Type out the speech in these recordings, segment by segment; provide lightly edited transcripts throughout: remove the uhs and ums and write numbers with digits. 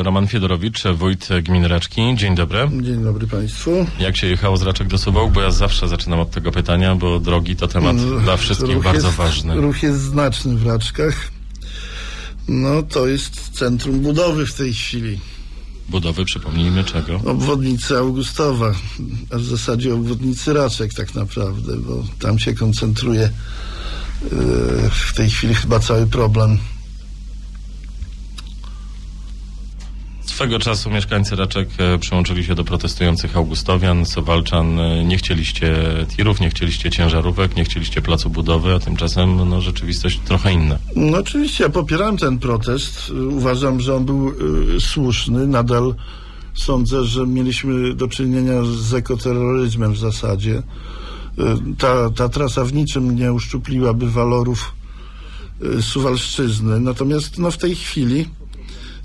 Roman Fiedorowicz, wójt gminy Raczki. Dzień dobry. Dzień dobry Państwu. Jak się jechało z Raczek do Suwałk? Bo ja zawsze zaczynam od tego pytania, bo drogi to temat dla wszystkich bardzo ważny. Ruch jest znaczny w Raczkach. No to jest centrum budowy w tej chwili. Budowy, przypomnijmy, czego? Obwodnicy Augustowa, a w zasadzie obwodnicy Raczek tak naprawdę, bo tam się koncentruje w tej chwili chyba cały problem. Swego czasu mieszkańcy Raczek przyłączyli się do protestujących Augustowian, Suwalczan. Nie chcieliście tirów, nie chcieliście ciężarówek, nie chcieliście placu budowy, a tymczasem rzeczywistość trochę inna. No oczywiście, ja popieram ten protest. Uważam, że on był słuszny. Nadal sądzę, że mieliśmy do czynienia z ekoterroryzmem w zasadzie. Ta trasa w niczym nie uszczupliłaby walorów Suwalszczyzny. Natomiast w tej chwili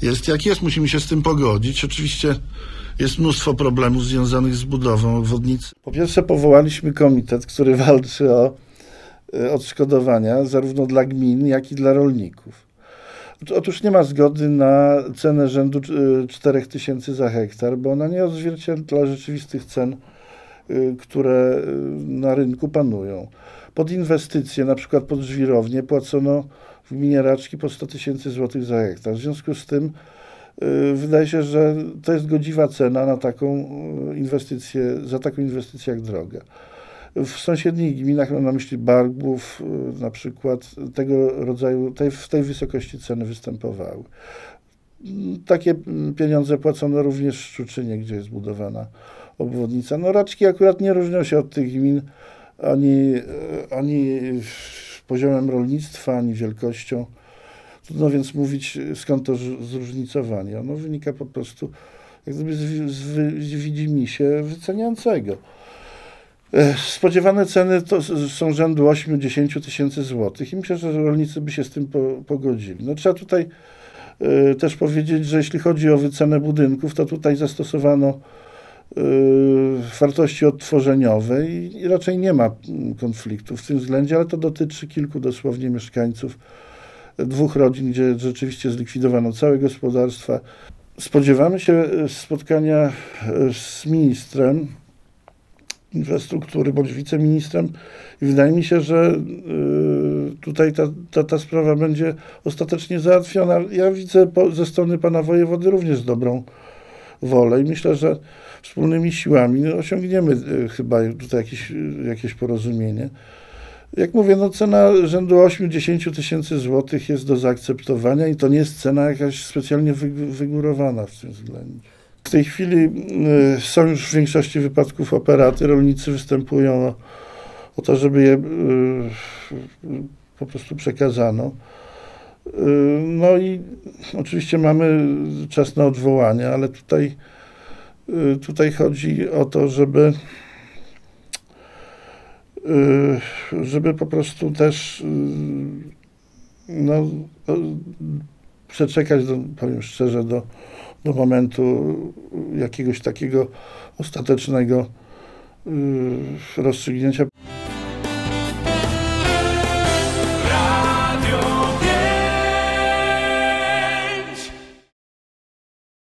jest jak jest, musimy się z tym pogodzić. Oczywiście jest mnóstwo problemów związanych z budową obwodnicy. Po pierwsze powołaliśmy komitet, który walczy o odszkodowania zarówno dla gmin, jak i dla rolników. Otóż nie ma zgody na cenę rzędu 4000 za hektar, bo ona nie odzwierciedla rzeczywistych cen, które na rynku panują. Pod inwestycje, na przykład pod żwirownię, płacono w gminie Raczki po 100 000 złotych za hektar. W związku z tym wydaje się, że to jest godziwa cena na taką inwestycję, za taką inwestycję jak droga. W sąsiednich gminach, mam na myśli Bargłów, na przykład tego rodzaju, w tej wysokości ceny występowały. Takie pieniądze płacono również w Szczuczynie, gdzie jest budowana obwodnica. Raczki akurat nie różnią się od tych gmin ani poziomem rolnictwa, ani wielkością. Trudno więc mówić, skąd to zróżnicowanie. Ono wynika po prostu jak gdyby z widzimisię wyceniającego. Spodziewane ceny to są rzędu 8–10 000 złotych i myślę, że rolnicy by się z tym pogodzili. Trzeba tutaj też powiedzieć, że jeśli chodzi o wycenę budynków, to tutaj zastosowano wartości odtworzeniowe i raczej nie ma konfliktu w tym względzie, ale to dotyczy kilku dosłownie mieszkańców, 2 rodzin, gdzie rzeczywiście zlikwidowano całe gospodarstwa. Spodziewamy się spotkania z ministrem infrastruktury bądź wiceministrem i wydaje mi się, że tutaj ta sprawa będzie ostatecznie załatwiona. Ja widzę ze strony pana wojewody również dobrą wolę i myślę, że wspólnymi siłami osiągniemy chyba tutaj jakieś porozumienie. Jak mówię, cena rzędu 8–10 000 złotych jest do zaakceptowania i to nie jest cena jakaś specjalnie wygórowana w tym względzie. W tej chwili są już w większości wypadków operaty. Rolnicy występują o to, żeby je po prostu przekazano. No i oczywiście mamy czas na odwołanie, ale tutaj chodzi o to, żeby po prostu też przeczekać, powiem szczerze, do momentu jakiegoś takiego ostatecznego rozstrzygnięcia.